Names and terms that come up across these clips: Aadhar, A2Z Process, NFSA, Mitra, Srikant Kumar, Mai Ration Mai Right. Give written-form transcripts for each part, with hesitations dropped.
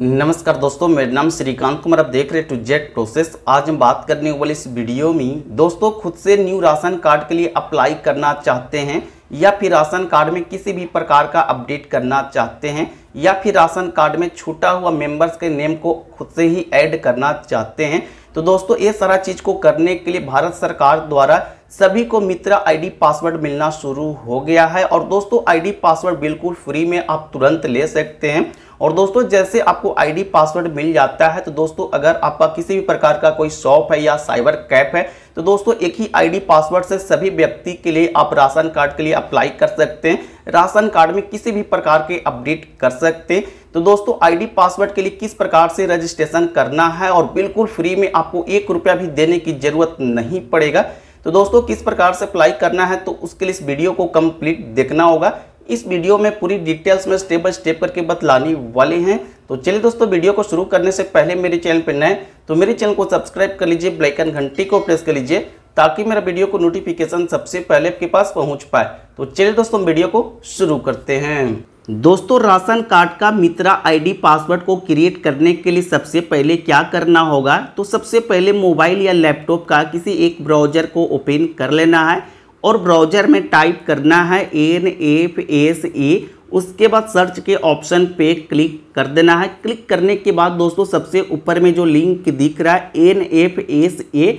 नमस्कार दोस्तों, मेरा नाम श्रीकांत कुमार। आप देख रहे हैं A2Z प्रोसेस। आज हम बात करने वाले इस वीडियो में दोस्तों, खुद से न्यू राशन कार्ड के लिए अप्लाई करना चाहते हैं या फिर राशन कार्ड में किसी भी प्रकार का अपडेट करना चाहते हैं या फिर राशन कार्ड में छूटा हुआ मेंबर्स के नेम को खुद से ही ऐड करना चाहते हैं, तो दोस्तों ये सारा चीज़ को करने के लिए भारत सरकार द्वारा सभी को मित्रा आईडी पासवर्ड मिलना शुरू हो गया है। और दोस्तों आईडी पासवर्ड बिल्कुल फ्री में आप तुरंत ले सकते हैं। और दोस्तों जैसे आपको आईडी पासवर्ड मिल जाता है तो दोस्तों अगर आपका किसी भी प्रकार का कोई शॉप है या साइबर कैफ है तो दोस्तों एक ही आईडी पासवर्ड से सभी व्यक्ति के लिए आप राशन कार्ड के लिए अप्लाई कर सकते हैं, राशन कार्ड में किसी भी प्रकार के अपडेट कर सकते हैं। तो दोस्तों आईडी पासवर्ड के लिए किस प्रकार से रजिस्ट्रेशन करना है और बिल्कुल फ्री में, आपको ₹1 भी देने की जरूरत नहीं पड़ेगा। तो दोस्तों किस प्रकार से अप्लाई करना है तो उसके लिए इस वीडियो को कंप्लीट देखना होगा। इस वीडियो में पूरी डिटेल्स में स्टेप बाय स्टेप करके बतलाने वाले हैं। तो चलिए दोस्तों, वीडियो को शुरू करने से पहले मेरे चैनल पर नए तो मेरे चैनल को सब्सक्राइब कर लीजिए, बेल आइकन घंटी को प्रेस कर लीजिए ताकि मेरा वीडियो को नोटिफिकेशन सबसे पहले आपके पास पहुंच पाए। तो चलिए दोस्तों वीडियो को शुरू करते हैं। दोस्तों राशन कार्ड का मित्रा आईडी पासवर्ड को क्रिएट करने के लिए सबसे पहले क्या करना होगा तो सबसे पहले मोबाइल या लैपटॉप का किसी एक ब्राउजर को ओपन कर लेना है और ब्राउजर में टाइप करना है NFSA। उसके बाद सर्च के ऑप्शन पे क्लिक कर देना है। क्लिक करने के बाद दोस्तों सबसे ऊपर में जो लिंक दिख रहा है NFSA,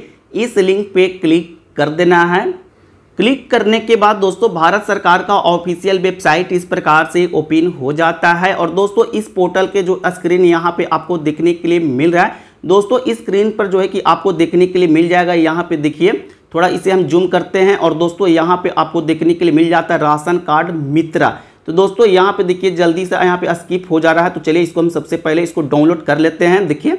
इस लिंक पे क्लिक कर देना है। क्लिक करने के बाद दोस्तों भारत सरकार का ऑफिशियल वेबसाइट इस प्रकार से ओपन हो जाता है। और दोस्तों इस पोर्टल के जो स्क्रीन यहाँ पे आपको देखने के लिए मिल रहा है, दोस्तों इस स्क्रीन पर जो है कि आपको देखने के लिए मिल जाएगा। यहाँ पे देखिए, थोड़ा इसे हम जूम करते हैं और दोस्तों यहाँ पे आपको देखने के लिए मिल जाता है राशन कार्ड मित्रा। तो दोस्तों यहाँ पे देखिए जल्दी से यहाँ पे स्किप हो जा रहा है, तो चलिए इसको हम सबसे पहले इसको डाउनलोड कर लेते हैं। देखिए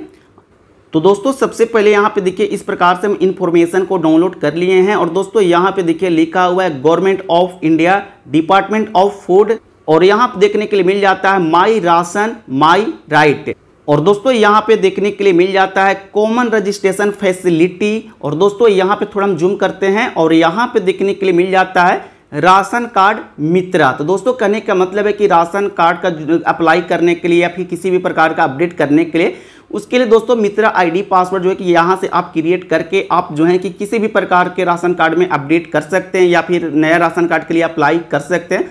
तो दोस्तों सबसे पहले यहाँ पे देखिए इस प्रकार से हम इन्फॉर्मेशन को डाउनलोड कर लिए हैं। और दोस्तों यहाँ पे देखिए लिखा हुआ है government of India, department of food, और यहाँ पे देखने के लिए मिल जाता है माई राशन माई राइट। और दोस्तों यहाँ पे देखने के लिए मिल जाता है कॉमन रजिस्ट्रेशन फैसिलिटी। और दोस्तों यहाँ पे थोड़ा हम जूम करते हैं और यहाँ पे देखने के लिए मिल जाता है राशन कार्ड मित्रा। तो दोस्तों कहने का मतलब है कि राशन कार्ड का अप्लाई करने के लिए या फिर किसी भी प्रकार का अपडेट करने के लिए, उसके लिए दोस्तों मित्रा आईडी पासवर्ड जो है कि यहाँ से आप क्रिएट करके आप जो है कि किसी भी प्रकार के राशन कार्ड में अपडेट कर सकते हैं या फिर नया राशन कार्ड के लिए अप्लाई कर सकते हैं।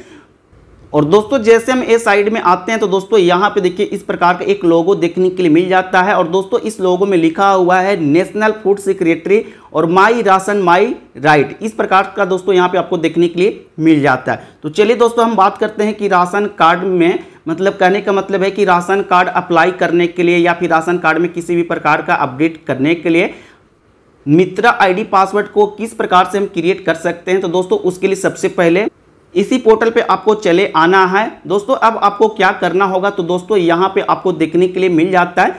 और दोस्तों जैसे हम इस साइड में आते हैं तो दोस्तों यहाँ पे देखिए इस प्रकार का एक लोगो देखने के लिए मिल जाता है। और दोस्तों इस लोगो में लिखा हुआ है नेशनल फूड सिक्योरिटी और माई राशन माई राइट, इस प्रकार का दोस्तों यहाँ पे आपको देखने के लिए मिल जाता है। तो चलिए दोस्तों हम बात करते हैं कि राशन कार्ड में, मतलब कहने का मतलब है कि राशन कार्ड अप्लाई करने के लिए या फिर राशन कार्ड में किसी भी प्रकार का अपडेट करने के लिए मित्रा आईडी पासवर्ड को किस प्रकार से हम क्रिएट कर सकते हैं। तो दोस्तों उसके लिए सबसे पहले इसी पोर्टल पे आपको चले आना है। दोस्तों अब आपको क्या करना होगा तो दोस्तों यहाँ पे आपको देखने के लिए मिल जाता है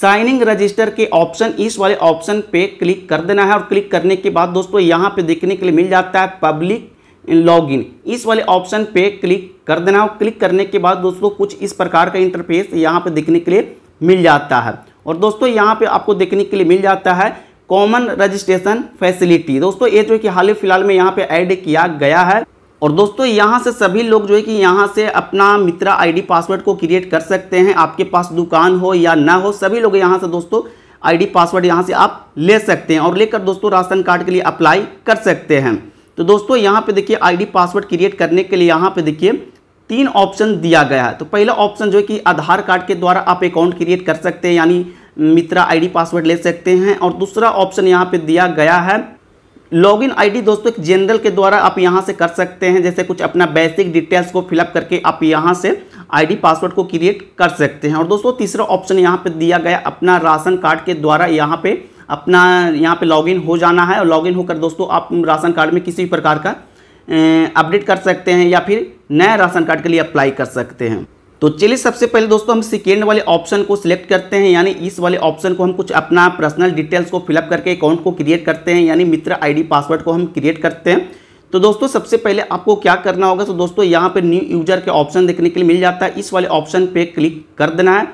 साइन इन रजिस्टर के ऑप्शन, इस वाले ऑप्शन पे क्लिक कर देना है। और क्लिक करने के बाद दोस्तों यहाँ पे देखने के लिए मिल जाता है पब्लिक लॉगिन, इस वाले ऑप्शन पे क्लिक कर देना है। और क्लिक करने के बाद दोस्तों कुछ इस प्रकार का इंटरफेस यहाँ पे देखने के लिए मिल जाता है। और दोस्तों यहाँ पे आपको देखने के लिए मिल जाता है कॉमन रजिस्ट्रेशन फैसिलिटी। दोस्तों ये जो कि हाल ही फिलहाल में यहाँ पे ऐड किया गया है। और दोस्तों यहाँ से सभी लोग जो है कि यहाँ से अपना मित्रा आईडी पासवर्ड को क्रिएट कर सकते हैं। आपके पास दुकान हो या ना हो, सभी लोग यहाँ से दोस्तों आईडी पासवर्ड यहाँ से आप ले सकते हैं और लेकर दोस्तों राशन कार्ड के लिए अप्लाई कर सकते हैं। तो दोस्तों यहाँ पे देखिए आईडी पासवर्ड क्रिएट करने के लिए यहाँ पे देखिए 3 ऑप्शन दिया गया है। तो पहला ऑप्शन जो है कि आधार कार्ड के द्वारा आप अकाउंट क्रिएट कर सकते हैं, यानी मित्रा आईडी पासवर्ड ले सकते हैं। और दूसरा ऑप्शन यहाँ पे दिया गया है लॉगिन आईडी, दोस्तों एक जनरल के द्वारा आप यहां से कर सकते हैं, जैसे कुछ अपना बेसिक डिटेल्स को फिलअप करके आप यहां से आईडी पासवर्ड को क्रिएट कर सकते हैं। और दोस्तों तीसरा ऑप्शन यहां पे दिया गया अपना राशन कार्ड के द्वारा यहां पे अपना यहां पे लॉगिन हो जाना है। और लॉगिन होकर दोस्तों आप राशन कार्ड में किसी भी प्रकार का अपडेट कर सकते हैं या फिर नया राशन कार्ड के लिए अप्लाई कर सकते हैं। तो चलिए सबसे पहले दोस्तों हम सेकेंड वाले ऑप्शन को सिलेक्ट करते हैं, यानी इस वाले ऑप्शन को हम कुछ अपना पर्सनल डिटेल्स को फिलअप करके अकाउंट को क्रिएट करते हैं, यानी मित्रा आईडी पासवर्ड को हम क्रिएट करते हैं। तो दोस्तों सबसे पहले आपको क्या करना होगा तो दोस्तों यहाँ पे न्यू यूजर के ऑप्शन देखने के लिए मिल जाता है, इस वाले ऑप्शन पर क्लिक कर देना है।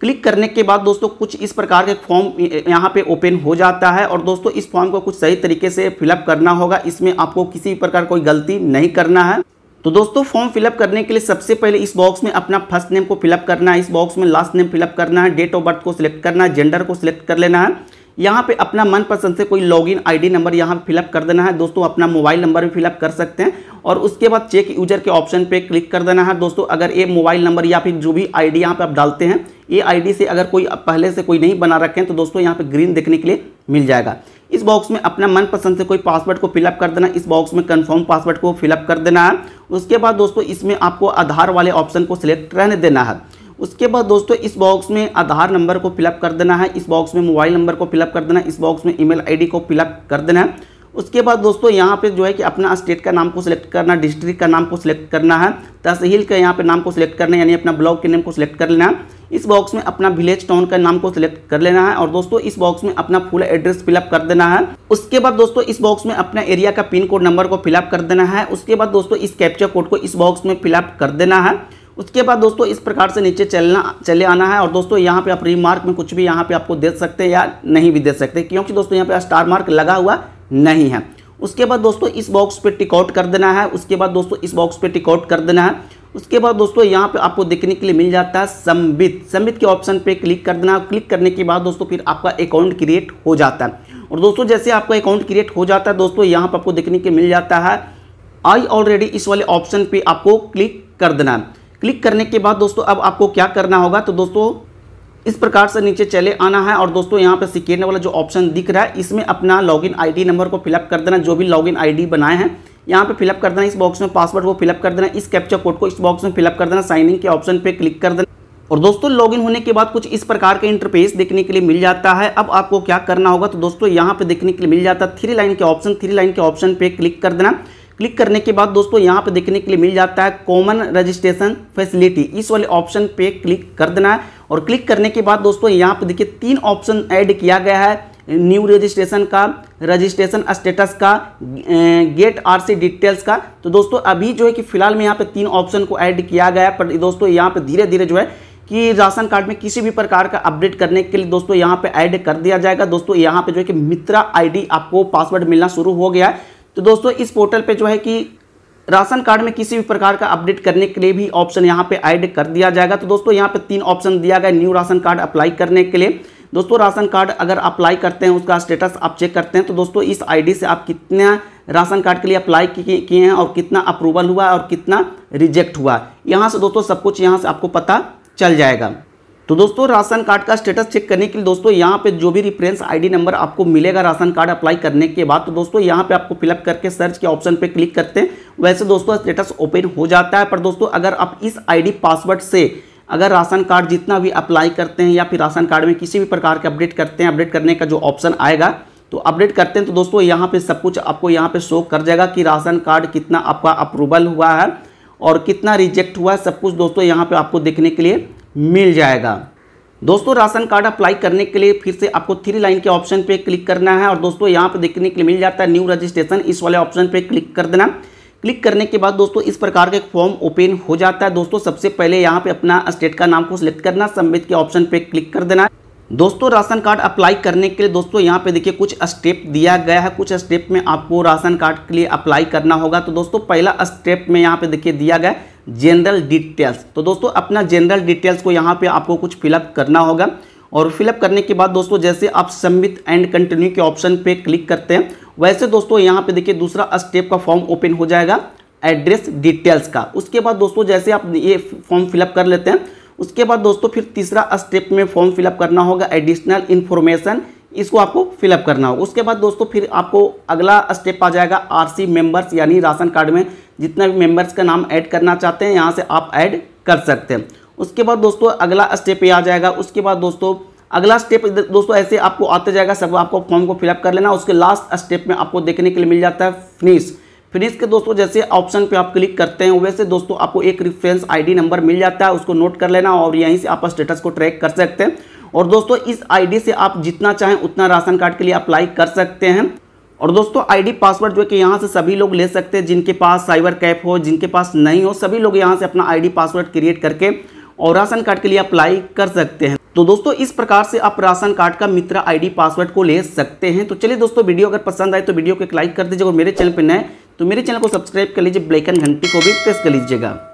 क्लिक करने के बाद दोस्तों कुछ इस प्रकार के फॉर्म यहाँ पर ओपन हो जाता है। और दोस्तों इस फॉर्म को कुछ सही तरीके से फिलअप करना होगा, इसमें आपको किसी भी प्रकार कोई गलती नहीं करना है। तो दोस्तों फॉर्म फिलअप करने के लिए सबसे पहले इस बॉक्स में अपना फर्स्ट नेम को फिलअप करना है, इस बॉक्स में लास्ट नेम फिलअप करना है, डेट ऑफ बर्थ को सिलेक्ट करना है, जेंडर को सिलेक्ट कर लेना है, यहाँ पे अपना मनपसंद से कोई लॉगिन आईडी नंबर यहाँ पे फिलअप कर देना है। दोस्तों अपना मोबाइल नंबर भी फिलअप कर सकते हैं और उसके बाद चेक यूजर के ऑप्शन पे क्लिक कर देना है। दोस्तों अगर ये मोबाइल नंबर या फिर जो भी आईडी यहाँ पे आप डालते हैं, ये आईडी से अगर कोई पहले से कोई नहीं बना रखें तो दोस्तों यहाँ पे ग्रीन देखने के लिए मिल जाएगा। इस बॉक्स में अपना मनपसंद से कोई पासवर्ड को फिलअप कर देना, इस बॉक्स में कंफर्म पासवर्ड को फिलअप कर देना है। उसके बाद दोस्तों इसमें आपको आधार वाले ऑप्शन को सिलेक्ट रहने देना है। उसके बाद दोस्तों इस बॉक्स में आधार नंबर को फिलअप कर देना है, इस बॉक्स में मोबाइल नंबर को फिलअप कर देना, इस बॉक्स में ईमेल आईडी को फिलअप कर देना है। उसके बाद दोस्तों यहाँ पे जो है कि अपना स्टेट का नाम को सिलेक्ट करना, डिस्ट्रिक्ट का नाम को सिलेक्ट करना है, तहसील का यहाँ पे नाम को सिलेक्ट करना है, यानी अपना ब्लॉक के नाम को सिलेक्ट कर लेना है। इस बॉक्स में अपना विलेज टाउन का नाम को सिलेक्ट कर लेना है और दोस्तों इस बॉक्स में अपना फुल एड्रेस फिलअप कर देना है। उसके बाद दोस्तों इस बॉक्स में अपना एरिया का पिन कोड नंबर को फिलअप कर देना है। उसके बाद दोस्तों इस कैप्चा कोड को इस बॉक्स में फिलअप कर देना है। उसके बाद दोस्तों इस प्रकार से नीचे चले आना है और दोस्तों यहाँ पे आप रिमार्क में कुछ भी यहाँ पे आपको दे सकते हैं या नहीं भी दे सकते, क्योंकि दोस्तों यहाँ पे स्टार मार्क लगा हुआ नहीं है। उसके बाद दोस्तों इस बॉक्स पे टिक आउट कर देना है। उसके बाद दोस्तों इस बॉक्स पे टिक आउट कर देना है। उसके बाद दोस्तों यहाँ पे आपको देखने के लिए मिल जाता है सबमिट के ऑप्शन पे क्लिक कर देना। क्लिक करने के बाद दोस्तों फिर आपका अकाउंट क्रिएट हो जाता है और दोस्तों जैसे आपका अकाउंट क्रिएट हो जाता है दोस्तों यहाँ पर आपको देखने के मिल जाता है आई ऑलरेडी, इस वाले ऑप्शन पर आपको क्लिक कर देना है। क्लिक करने के बाद दोस्तों अब आपको क्या करना होगा, तो दोस्तों इस प्रकार से नीचे चले आना है और दोस्तों यहाँ पे सेकेंड वाला जो ऑप्शन दिख रहा है इसमें अपना लॉगिन आईडी नंबर को फिलअप कर देना, जो भी लॉगिन आईडी बनाए हैं यहाँ पे फिलअप कर देना। इस बॉक्स में पासवर्ड को फिलअप कर देना, इस कैप्चा कोड को इस बॉक्स में फिलअप कर देना, साइनिंग के ऑप्शन पर क्लिक कर देना और दोस्तों लॉगिन होने के बाद कुछ इस प्रकार के इंटरफेस देखने के लिए मिल जाता है। अब आपको क्या करना होगा, तो दोस्तों यहाँ पे देखने के लिए मिल जाता है थ्री लाइन के ऑप्शन पे क्लिक कर देना। क्लिक करने के बाद दोस्तों यहाँ पे देखने के लिए मिल जाता है कॉमन रजिस्ट्रेशन फैसिलिटी, इस वाले ऑप्शन पे क्लिक कर देना है और क्लिक करने के बाद दोस्तों यहाँ पे देखिए तीन ऑप्शन ऐड किया गया है, न्यू रजिस्ट्रेशन का, रजिस्ट्रेशन स्टेटस का, गेट आरसी डिटेल्स का। तो दोस्तों अभी जो है कि फिलहाल में यहाँ पे तीन ऑप्शन को ऐड किया गया है, पर दोस्तों यहाँ पे धीरे धीरे जो है कि राशन कार्ड में किसी भी प्रकार का अपडेट करने के लिए दोस्तों यहाँ पे ऐड कर दिया जाएगा। दोस्तों यहाँ पे जो है कि मित्रा आईडी आपको पासवर्ड मिलना शुरू हो गया है, तो दोस्तों इस पोर्टल पे जो है कि राशन कार्ड में किसी भी प्रकार का अपडेट करने के लिए भी ऑप्शन यहाँ पे ऐड कर दिया जाएगा। तो दोस्तों यहाँ पे तीन ऑप्शन दिया गया, न्यू राशन कार्ड अप्लाई करने के लिए। दोस्तों राशन कार्ड अगर अप्लाई करते हैं उसका स्टेटस आप चेक करते हैं, तो दोस्तों इस आईडी से आप कितना राशन कार्ड के लिए अप्लाई किए हैं और कितना अप्रूवल हुआ और कितना रिजेक्ट हुआ, यहाँ से दोस्तों सब कुछ यहाँ से आपको पता चल जाएगा। तो दोस्तों राशन कार्ड का स्टेटस चेक करने के लिए दोस्तों यहाँ पे जो भी रेफरेंस आईडी नंबर आपको मिलेगा राशन कार्ड अप्लाई करने के बाद, तो दोस्तों यहाँ पे आपको फिलअप करके सर्च के ऑप्शन पे क्लिक करते हैं, वैसे दोस्तों स्टेटस ओपन हो जाता है। पर दोस्तों अगर आप इस आईडी पासवर्ड से अगर राशन कार्ड जितना भी अप्लाई करते हैं या फिर राशन कार्ड में किसी भी प्रकार के अपडेट करते हैं, अपडेट करने का जो ऑप्शन आएगा तो अपडेट करते हैं, तो दोस्तों यहाँ पे सब कुछ आपको यहाँ पे शो कर जाएगा कि राशन कार्ड कितना आपका अप्रूवल हुआ है और कितना रिजेक्ट हुआ है, सब कुछ दोस्तों यहाँ पे आपको देखने के लिए मिल जाएगा। दोस्तों राशन कार्ड अप्लाई करने के लिए फिर से आपको थ्री लाइन के ऑप्शन पे क्लिक करना है और दोस्तों यहाँ पे देखने के लिए मिल जाता है न्यू रजिस्ट्रेशन, इस वाले ऑप्शन पे क्लिक कर देना। क्लिक करने के बाद दोस्तों इस प्रकार के फॉर्म ओपन हो जाता है। दोस्तों सबसे पहले यहाँ पे अपना स्टेट का नाम को सिलेक्ट करना, सबमिट के ऑप्शन पे क्लिक कर देना। दोस्तों राशन कार्ड अप्लाई करने के लिए दोस्तों यहाँ पे देखिए कुछ स्टेप दिया गया है, कुछ स्टेप में आपको राशन कार्ड के लिए अप्लाई करना होगा। तो दोस्तों पहला स्टेप में यहाँ पे देखिए दिया गया जनरल डिटेल्स, तो दोस्तों अपना जनरल डिटेल्स को यहाँ पे आपको कुछ फिलअप करना होगा और फिलअप करने के बाद दोस्तों जैसे आप सबमिट एंड कंटिन्यू के ऑप्शन पे क्लिक करते हैं, वैसे दोस्तों यहाँ पे देखिए दूसरा स्टेप का फॉर्म ओपन हो जाएगा एड्रेस डिटेल्स का। उसके बाद दोस्तों जैसे आप ये फॉर्म फिलअप कर लेते हैं, उसके बाद दोस्तों फिर तीसरा स्टेप में फॉर्म फिलअप करना होगा एडिशनल इन्फॉर्मेशन, इसको आपको फिलअप करना होगा। उसके बाद दोस्तों फिर आपको अगला स्टेप आ जाएगा आरसी मेंबर्स, यानी राशन कार्ड में जितना भी मेंबर्स का नाम ऐड करना चाहते हैं यहाँ से आप ऐड कर सकते हैं। उसके बाद दोस्तों अगला स्टेप ये आ जाएगा। उसके बाद दोस्तों अगला स्टेप दोस्तों ऐसे आपको आते जाएगा, सब आपको फॉर्म को फिलअप कर लेना। उसके लास्ट स्टेप में आपको देखने के लिए मिल जाता है फिनिश। फिनिश के दोस्तों जैसे ऑप्शन पे आप क्लिक करते हैं, वैसे दोस्तों आपको एक रेफरेंस आईडी नंबर मिल जाता है, उसको नोट कर लेना और यहीं से आप स्टेटस को ट्रैक कर सकते हैं और दोस्तों इस आईडी से आप जितना चाहें उतना राशन कार्ड के लिए अप्लाई कर सकते हैं। और दोस्तों आईडी पासवर्ड जो है कि यहाँ से सभी लोग ले सकते हैं, जिनके पास साइबर कैफ हो, जिनके पास नहीं हो, सभी लोग यहाँ से अपना आईडी पासवर्ड क्रिएट करके और राशन कार्ड के लिए अप्लाई कर सकते हैं। तो दोस्तों इस प्रकार से आप राशन कार्ड का मित्रा आईडी पासवर्ड को ले सकते हैं। तो चलिए दोस्तों, वीडियो अगर पसंद आए तो वीडियो को एक लाइक कर दीजिए और मेरे चैनल पर नए तो मेरे चैनल को सब्सक्राइब कर लीजिए, ब्लैक आइकन घंटी को भी प्रेस कर लीजिएगा।